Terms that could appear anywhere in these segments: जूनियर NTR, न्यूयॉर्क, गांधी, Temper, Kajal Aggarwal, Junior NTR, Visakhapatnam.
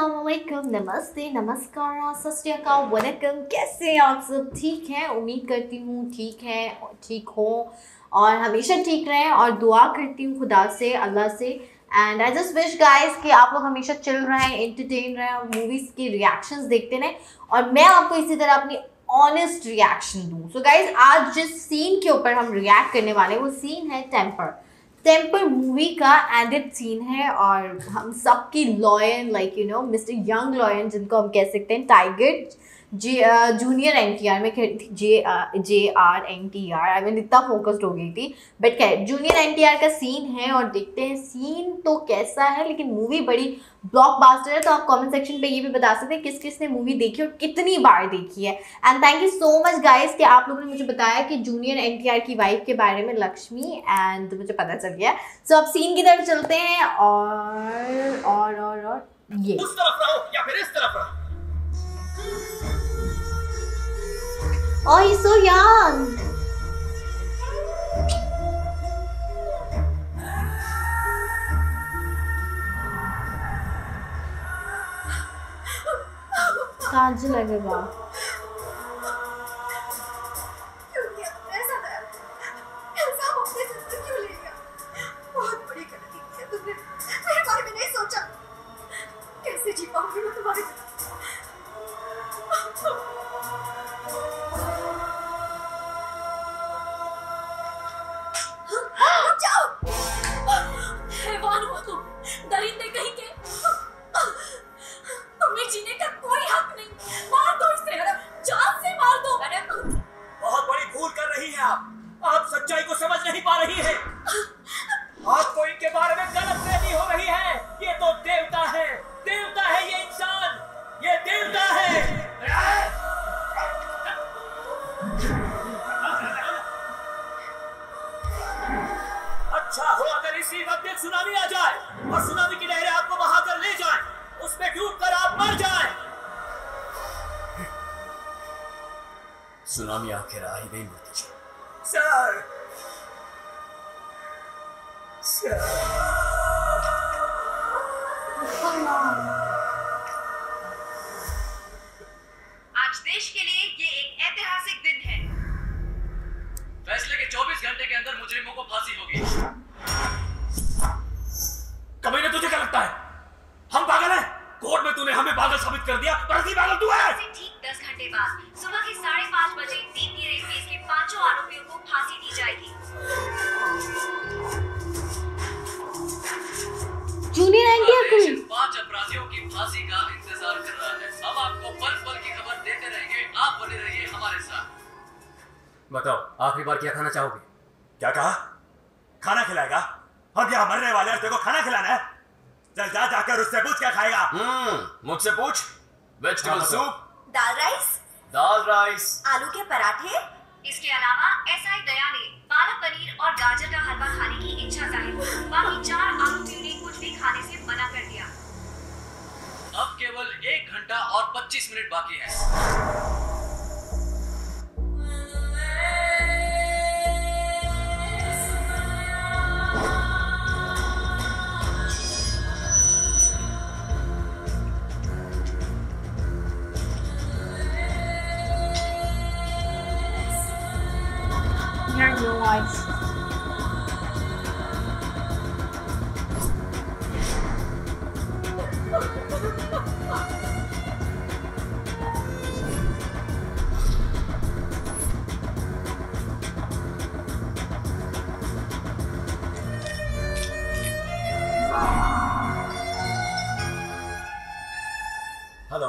अस्सलामुअलैकुम, नमस्ते, नमस्कार, सस्तियाकाल, वनकम। कैसे आप सब? ठीक हैं, उम्मीद करती हूँ ठीक हैं, ठीक हो और हमेशा ठीक रहें और दुआ करती हूँ खुदा से, अल्लाह से। And I just wish guys कि आप लोग हमेशा चिल रहें, एंटरटेन रहें और मूवीज़ के रिएक्शंस देखते रहें और मैं आपको इसी तरह अपनी ऑनेस्ट रिएक्शन दूँ। सो गाइज, आज जिस सीन के ऊपर हम रिएक्ट करने वाले हैं वो सीन है टेम्पर मूवी का एडिट सीन है और हम सब की lion, like you know, mister young lion, जिनको हम कह सकते हैं टाइगर जूनियर NTR में JR NTR, आई मीन इतना फोकस्ड हो गई थी। बट क्या जूनियर NTR का सीन है और देखते हैं सीन तो कैसा है, लेकिन मूवी बड़ी ब्लॉकबस्टर है। तो आप कमेंट सेक्शन पे ये भी बता सकते हैं किस किस ने मूवी देखी और कितनी बार देखी है। And thank you so much guys कि आप लोगों ने मुझे बताया कि जूनियर NTR की वाइफ के बारे में, लक्ष्मी, एंड मुझे पता चल गया। सो अब सीन की तरफ चलते हैं और ये उस तरफ रहो या फिर इस तरफ रहो। Oh, he's so young. Kajal Aggarwal. Tsunami आ जाए और सुनामी की लहरें आपको बहाकर ले जाए, उसमें डूबकर आप मर जाए। सुनामी आखिर आ ही नहीं मुड़ती। आज देश के लिए ये एक ऐतिहासिक दिन है। फैसले के 24 घंटे के अंदर मुजरिमों को फांसी होगी। कमीने, तुझे क्या लगता है हम पागल हैं? कोर्ट में तूने हमें पागल साबित कर दिया, फर्जी पागल तू है। ठीक 10 घंटे बाद सुबह के 5:30 बजे दीप्ति रेप केस के पांचों आरोपियों को फांसी दी जाएगी। जूनियर एनटीआर 5 अपराधियों की फांसी का इंतजार कर रहा है। हम आपको पल-पल की खबर देते रहेंगे, आप बने रहिए हमारे साथ। बताओ आखिरी बार क्या खाना चाहोगे? क्या कहा? खाना खिलाएगा? अब यहाँ मरने वाले को खाना खिलाना है? चल जा, जाकर उससे पूछ क्या खाएगा। मुझसे पूछ। वेजिटेबल सूप, दाल राइस, आलू के पराठे। इसके अलावा एसआई दया ने पालक पनीर और गाजर का हलवा खाने की इच्छा जाहिर की। बाकी 4 आरोपियों ने कुछ भी खाने से मना कर दिया। अब केवल 1 घंटा और 25 मिनट बाकी है। हेलो,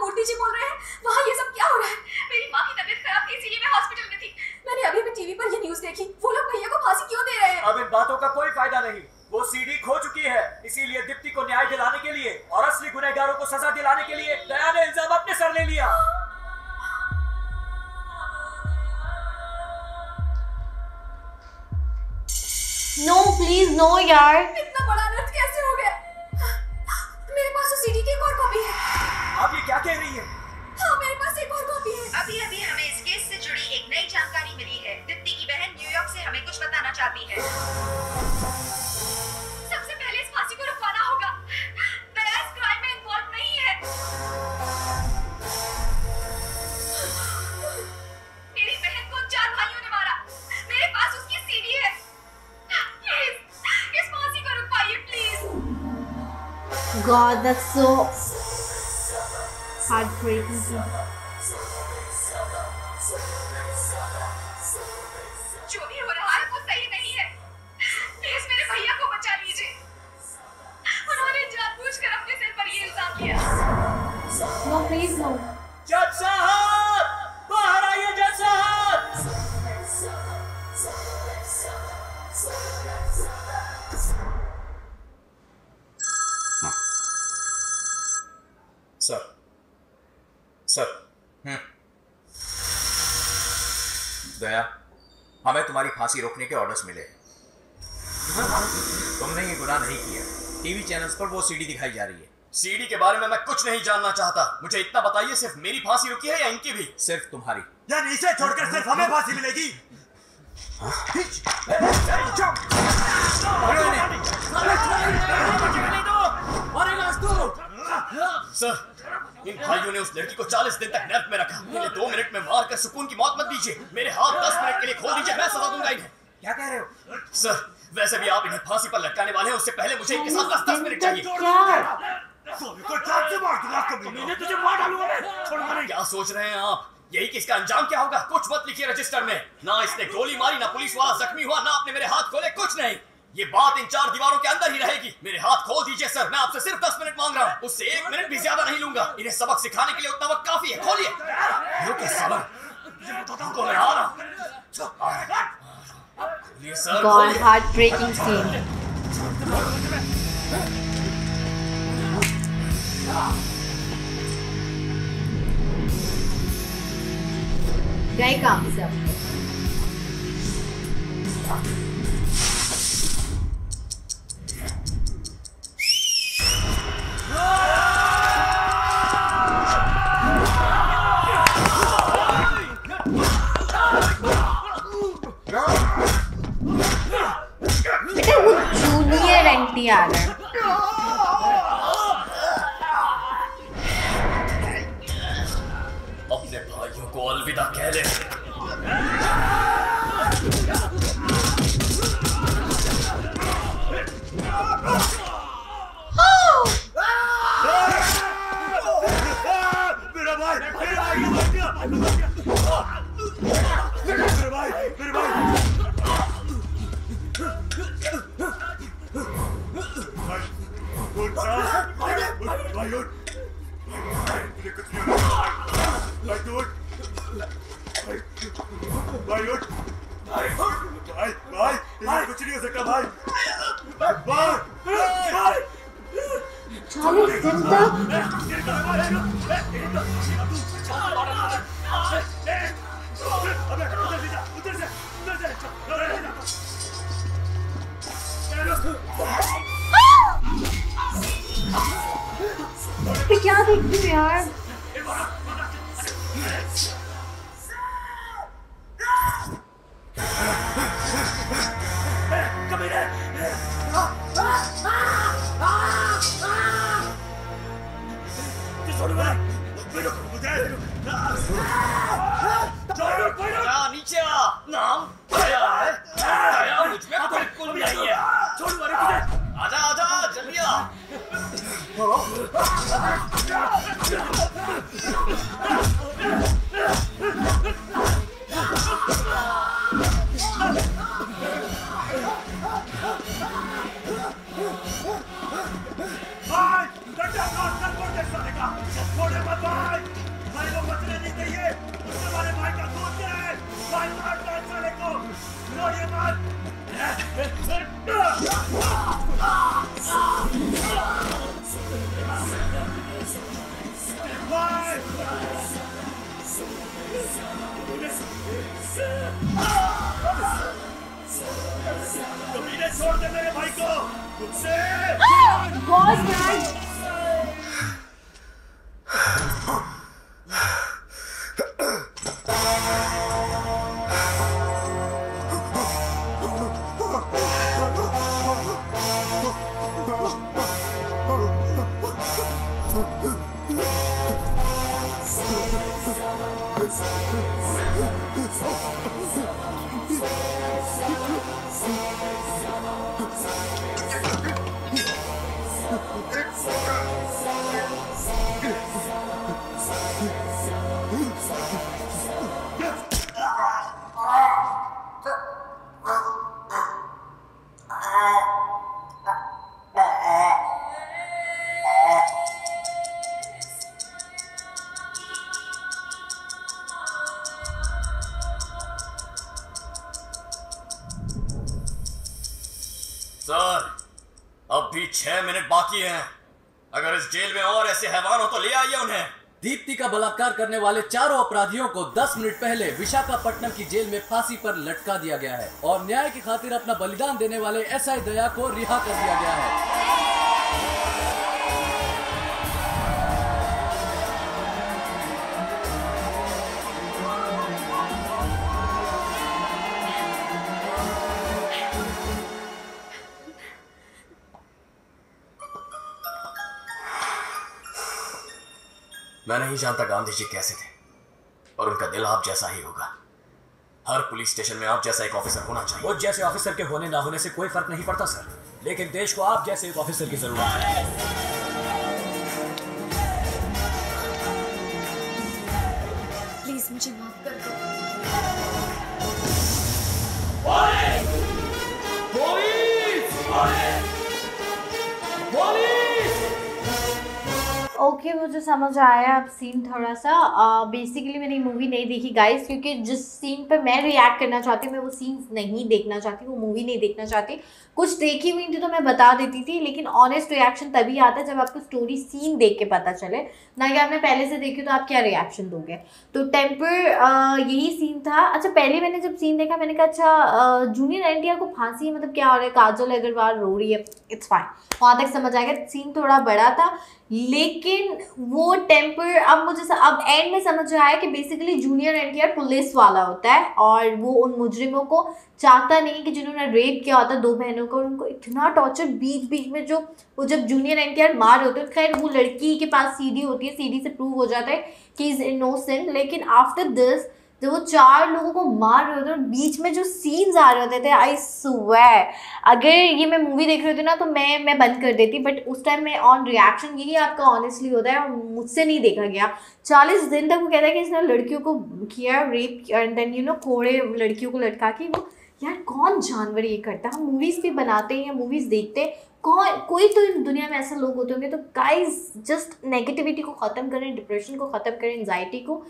मूर्ति जी बोल रहे हैं। वहाँ ये सब क्या हो रहा है? मेरी माँ की तबीयत खराब थी, इसीलिए मैं हॉस्पिटल में थी। मैंने अभी टीवी पर ये न्यूज़ देखी। वो लोग भैया को फांसी क्यों दे रहे हैं? अब इन बातों का कोई फायदा नहीं। वो सीडी खो चुकी है, इसीलिए दीप्ति को न्याय दिलाने के लिए और असली गुनहगारों को सजा दिलाने के लिए दया ने इल्जाम अपने सर ले लिया। नो प्लीज, नो यार, इतना बड़ा नट कैसे हो गया? मेरे पास उस सीडी की एक और कॉपी है। आप ये क्या कह रही है? हाँ, मेरे पास एक और कॉपी है। अभी हमें इस केस से जुड़ी एक नई जानकारी मिली है। दीप्ति की बहन न्यूयॉर्क से हमें कुछ बताना चाहती है। सबसे पहले इस फांसी को रुकवाना होगा। दया इस क्राइम में involve god, that's so heartbreaking. जो भी हो रहा है वो सही नहीं है। प्लीज मेरे भैया को बचा लीजिए। उन्होंने जानबूझकर अपने सिर पर ये इल्जाम किया। No, please no. जज साहब, बाहर आइए जज साहब। सर, सर, दया, हमें तुम्हारी फांसी रोकने के ऑर्डर्स मिले हैं। तुमने ये गुनाह नहीं किया। टीवी चैनल्स पर वो सीडी दिखाई जा रही है। सीडी के बारे में मैं कुछ नहीं जानना चाहता। मुझे इतना बताइए, सिर्फ मेरी फांसी रुकी है या इनकी भी? सिर्फ तुम्हारी। यार इसे छोड़कर सिर्फ हमें फांसी मिलेगी। सर, इन भाइयों ने उस लड़की को 40 दिन तक नर्क में रखा। इन्हें 2 मिनट में मार कर सुकून की मौत मत दीजिए। मेरे हाथ 10 मिनट के लिए खोल दीजिए, मैं सजा दूंगा इन्हें। क्या कह रहे हो? सर, वैसे भी आप इन्हें फांसी पर लटकाने वाले हैं, उससे पहले मुझे इनके साथ 10 मिनट चाहिए। क्या सोच रहे हैं आप? यही कि इसका अंजाम क्या होगा? कुछ मत लिखिए रजिस्टर में। ना इसने गोली मारी, ना पुलिस वाला जख्मी हुआ, ना आपने मेरे हाथ खोले, कुछ नहीं। ये बात इन 4 दीवारों के अंदर ही रहेगी। मेरे हाथ खोल दीजिए सर, मैं आपसे सिर्फ 10 मिनट मांग रहा हूँ, उससे 1 मिनट भी ज्यादा नहीं लूंगा। इन्हें सबक सिखाने के लिए उतना वक्त काफी है। खोलिए। रुकिए sir, God heart breaking scene. Guys काम सर, जूनियर एनटीआर अपने भाइयों को अलविदा कह ले। सर, अब भी 6 मिनट बाकी हैं। अगर इस जेल में और ऐसे हैवान हो तो ले आइए उन्हें। दीप्ति का बलात्कार करने वाले चारों अपराधियों को 10 मिनट पहले विशाखापट्टनम की जेल में फांसी पर लटका दिया गया है और न्याय की खातिर अपना बलिदान देने वाले एसआई दया को रिहा कर दिया गया है। मैं नहीं जानता गांधी जी कैसे थे और उनका दिल आप जैसा ही होगा। हर पुलिस स्टेशन में आप जैसा एक ऑफिसर होना चाहिए। वो जैसे ऑफिसर के होने ना होने से कोई फर्क नहीं पड़ता सर, लेकिन देश को आप जैसे एक ऑफिसर की जरूरत है। प्लीज मुझे माफ कर दो। ओके मुझे समझ आया अब सीन थोड़ा सा। बेसिकली मैंने मूवी नहीं देखी गाइस, क्योंकि जिस सीन पे मैं रिएक्ट करना चाहती हूँ मैं वो सीन्स नहीं देखना चाहती, वो मूवी नहीं देखना चाहती। कुछ देखी हुई थी तो मैं बता देती थी, लेकिन ऑनेस्ट रिएक्शन तभी आता है जब आपको स्टोरी सीन देख के पता चले, ना कि आपने पहले से देखी तो आप क्या रिएक्शन दोगे। तो टेम्पर यही सीन था। अच्छा पहले मैंने जब सीन देखा मैंने कहा अच्छा जूनियर एनटीआर को फांसी, मतलब क्या हो रहा है, काजल अग्रवाल रो रही है, इट्स फाइन, वहाँ तक समझ आ गया। सीन थोड़ा बड़ा था लेकिन वो टेम्पर अब मुझे अब एंड में समझ आया कि बेसिकली जूनियर एनटीआर पुलिस वाला होता है और वो उन मुजरिमों को चाहता नहीं कि जिन्होंने रेप किया होता दो बहनों को, उनको इतना टॉर्चर बीच बीच में जो वो जब जूनियर एनटीआर मार होते हैं। खैर वो लड़की के पास सीडी होती है, सीडी से प्रूव हो जाता है कि इज इनोसेंट, लेकिन आफ्टर दिस जब वो चार लोगों को मार रहे होते हैं बीच में जो सीन्स आ रहे होते थे, आई स्वेयर अगर ये मैं मूवी देख रही होती ना तो मैं बंद कर देती, बट उस टाइम मैं ऑन रिएक्शन यही आपका ऑनेस्टली होता है और मुझसे नहीं देखा गया। 40 दिन तक वो कहता है कि इसने लड़कियों को किया rape and then you know कोड़े लड़कियों को लटका के। वो यार कौन जानवर ये करता है? हम मूवीज़ भी बनाते हैं या मूवीज़ देखते हैं, कौन कोई तो दुनिया में ऐसे लोग होते होंगे। तो गाइस जस्ट नेगेटिविटी को ख़त्म करें, डिप्रेशन को ख़त्म करें, एंजाइटी को,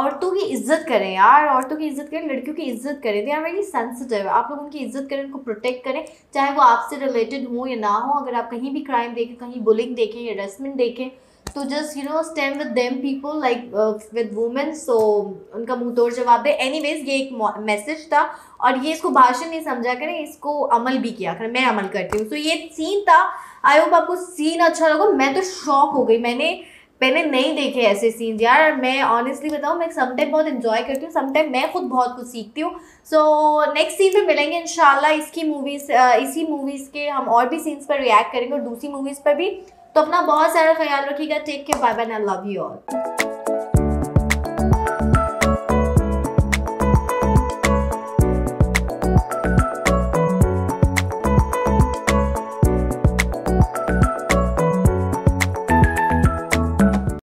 औरतों की इज्जत करें यार, औरतों की इज्जत करें, लड़कियों की इज्जत करें। दे आर वेरी सेंसिटिव, आप लोग उनकी इज्जत करें, उनको प्रोटेक्ट करें, चाहे वो आपसे रिलेटेड हो या ना हो। अगर आप कहीं भी क्राइम देखें, कहीं बुलिंग देखें, हेरासमेंट देखें, तो just you know stand with them people like with women, so उनका मुँह तोड़ जवाब दे। एनीवेज ये एक मैसेज था और ये इसको भाषण नहीं समझा करें, इसको अमल भी किया करें। मैं अमल करती हूँ। सो ये सीन था। आई होप आपको सीन अच्छा लगा। मैं तो शॉक हो गई, मैंने नहीं देखे ऐसे सीन यार। मैं ऑनेस्टली बताऊँ, मैं समटाइम बहुत इन्जॉय करती हूँ, समटाइम मैं खुद बहुत कुछ सीखती हूँ। सो नेक्स्ट सीन पे मिलेंगे इंशाल्लाह। इसी मूवीज़ के हम और भी सीन्स पर रिएक्ट करेंगे और दूसरी मूवीज़ पर भी। तो अपना बहुत सारा ख्याल रखिएगा। Take care, bye bye, and I love you all.